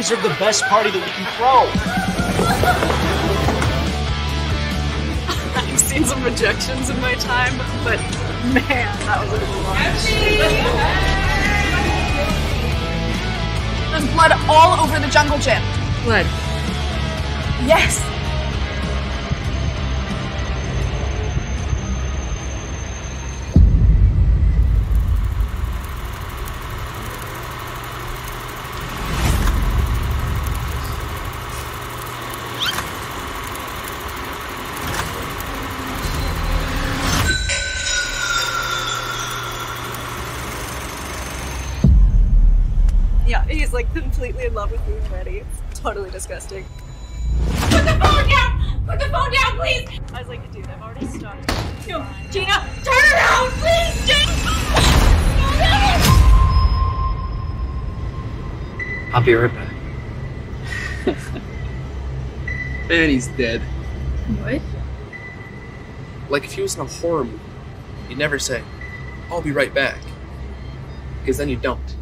these are the best party that we can throw. I've seen some rejections in my time, but man, that was a lot. There's blood all over the jungle gym. Blood. Yes. Yeah, he's like completely in love with me already. It's totally disgusting. Put the phone down! Put the phone down, please! I was like, dude, I've already stopped. No, Gina, turn around, please, Gina! No, I'll be right back. And he's dead. What? Like if he was in a horror movie, you'd never say, I'll be right back. Because then you don't.